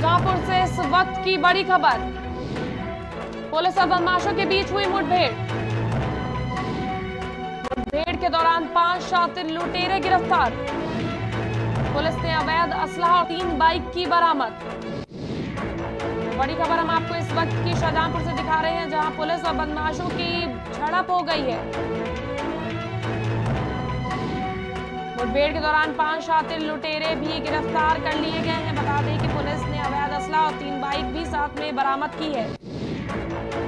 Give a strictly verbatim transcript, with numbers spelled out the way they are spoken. शाहजहांपुर से इस वक्त की बड़ी खबर। पुलिस और बदमाशों के बीच हुई मुठभेड़। मुठभेड़ के दौरान पांच शातिर लुटेरे गिरफ्तार। पुलिस ने अवैध असलहा और तीन बाइक की बरामद। बड़ी खबर हम आपको इस वक्त की शाहजहांपुर से दिखा रहे हैं, जहां पुलिस और बदमाशों की झड़प हो गई है। मुठभेड़ के दौरान पांच शातिर लुटेरे भी गिरफ्तार कर लिए गए हैं। बता दें कि पुलिस ने अवैध असलहा और तीन बाइक भी साथ में बरामद की है।